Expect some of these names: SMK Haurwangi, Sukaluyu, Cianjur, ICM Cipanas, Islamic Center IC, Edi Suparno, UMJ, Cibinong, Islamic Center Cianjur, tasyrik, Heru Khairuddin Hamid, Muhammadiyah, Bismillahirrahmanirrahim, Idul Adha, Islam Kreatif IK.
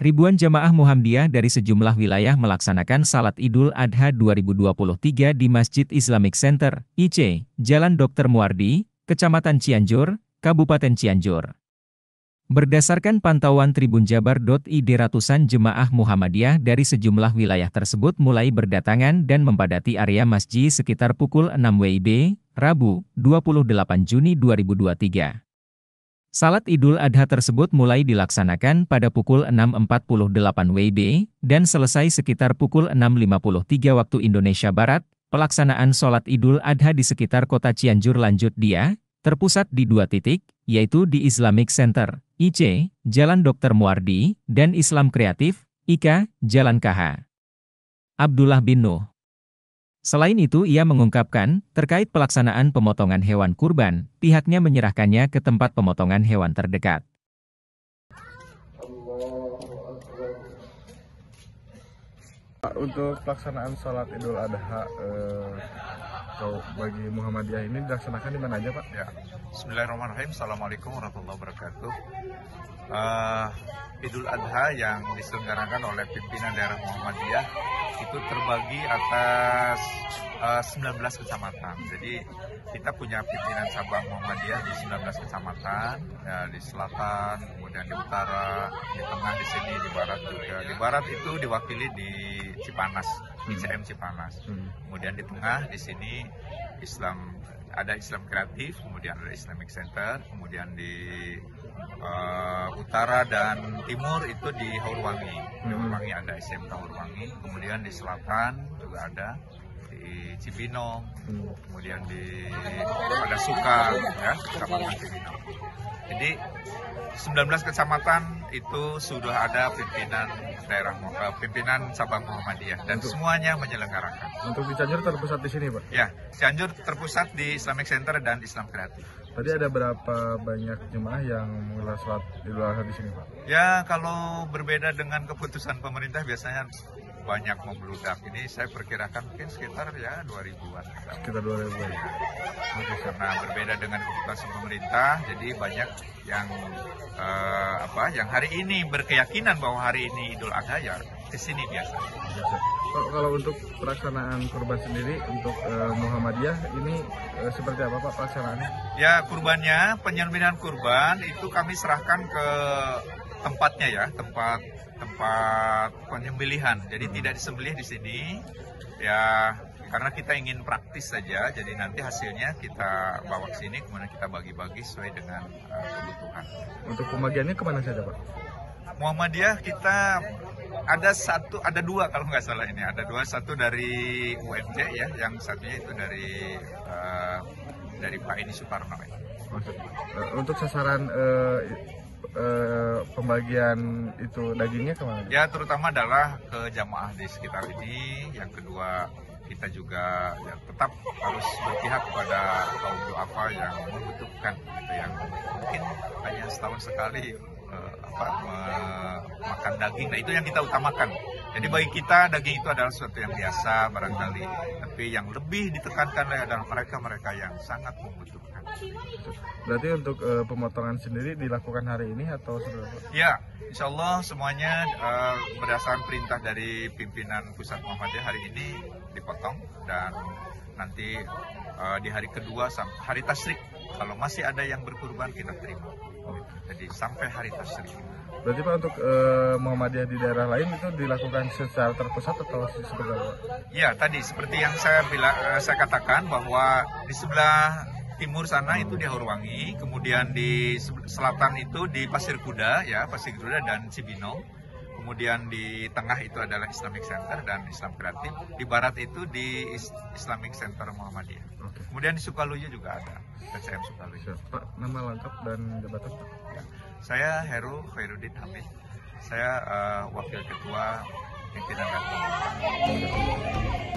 Ribuan jamaah Muhammadiyah dari sejumlah wilayah melaksanakan Salat Idul Adha 2023 di Masjid Islamic Center IC, Jalan Dr. Muardi, Kecamatan Cianjur, Kabupaten Cianjur. Berdasarkan pantauan Tribun Jabar.id, ratusan jemaah Muhammadiyah dari sejumlah wilayah tersebut mulai berdatangan dan memadati area masjid sekitar pukul 6 WIB, Rabu, 28 Juni 2023. Salat Idul Adha tersebut mulai dilaksanakan pada pukul 6.48 WIB dan selesai sekitar pukul 6.53 waktu Indonesia Barat. Pelaksanaan Salat Idul Adha di sekitar kota Cianjur lanjut dia, terpusat di dua titik, yaitu di Islamic Center IC, Jalan Dr. Muardi, dan Islam Kreatif IK, Jalan KH Abdullah bin Nuh. Selain itu, ia mengungkapkan, terkait pelaksanaan pemotongan hewan kurban, pihaknya menyerahkannya ke tempat pemotongan hewan terdekat. Untuk pelaksanaan Salat Idul Adha bagi Muhammadiyah ini dilaksanakan di mana aja, Pak? Ya. Bismillahirrahmanirrahim. Assalamualaikum warahmatullahi wabarakatuh. Idul Adha yang diselenggarakan oleh pimpinan daerah Muhammadiyah itu terbagi atas 19 kecamatan. Jadi kita punya pimpinan cabang Muhammadiyah di 19 kecamatan, ya, di selatan, kemudian di utara, di tengah, di sini, di barat juga. Di barat itu diwakili di Cipanas, ICM Cipanas. Kemudian di tengah, di sini ada Islam Kreatif, kemudian ada Islamic Center, kemudian di utara dan timur itu di Haurwangi. Di Haurwangi ada SMK Haurwangi, kemudian di selatan juga ada di Cibinong, kemudian di ada Suka, ya, Kecamatan Cibinong. Jadi 19 kecamatan itu sudah ada pimpinan cabang Muhammadiyah dan semuanya menyelenggarakan. Untuk di Cianjur terpusat di sini, Pak? Ya, Cianjur terpusat di Islamic Center dan Islam Kreatif. Tadi ada berapa banyak jemaah yang menggelar salat Idul Adha di sini, Pak? Ya, kalau berbeda dengan keputusan pemerintah biasanya banyak membludak. Ini saya perkirakan mungkin sekitar ya 2000-an. Sekitar 2000-an. Karena berbeda dengan keputusan pemerintah, jadi banyak yang hari ini berkeyakinan bahwa hari ini Idul Adha ya ke sini biasa. Kalau untuk pelaksanaan kurban sendiri untuk Muhammadiyah ini seperti apa, Pak, pelaksanaannya? Ya, kurbannya, penyembelihan kurban itu kami serahkan ke tempatnya, ya, tempat penyembelihan. Jadi tidak disembelih di sini, ya, karena kita ingin praktis saja. Jadi nanti hasilnya kita bawa ke sini, kemudian kita bagi-bagi sesuai dengan kebutuhan. Untuk pembagiannya kemana saja, Pak? Muhammadiyah kita ada dua kalau nggak salah ini, satu dari UMJ, ya, yang satunya itu dari Pak Edi Suparno. Ya. Untuk sasaran pembagian itu dagingnya kemana? Ya, terutama adalah ke jamaah di sekitar ini. Yang kedua, kita juga ya, tetap harus berpihak kepada kaum duafa yang membutuhkan, gitu, yang mungkin hanya setahun sekali makan daging. Nah, itu yang kita utamakan. Jadi bagi kita daging itu adalah sesuatu yang biasa barangkali, tapi yang lebih ditekankan adalah mereka-mereka yang sangat membutuhkan. Berarti untuk pemotongan sendiri dilakukan hari ini atau sebenarnya? Ya, insya Allah semuanya berdasarkan perintah dari pimpinan pusat Muhammadiyah hari ini dipotong, dan nanti di hari kedua sampai hari tasyrik kalau masih ada yang berkurban kita terima. Jadi sampai hari tasyrik. Berarti, Pak, untuk Muhammadiyah di daerah lain itu dilakukan secara terpusat atau seperti apa? Ya, tadi seperti yang saya katakan bahwa di sebelah timur sana itu di Haurwangi, kemudian di selatan itu di Pasir Kuda, ya, Pasir Kuda dan Cibinong. Kemudian di tengah itu adalah Islamic Center dan Islam Kreatif. Di barat itu di Islamic Center Muhammadiyah. Oke. Kemudian di Sukaluyu juga ada. SCM Sukaluyu. Pak, nama lengkap dan jabatan, Pak? Ya. Saya Heru Khairuddin Hamid. Saya Wakil Ketua Pimpinan Muhammadiyah.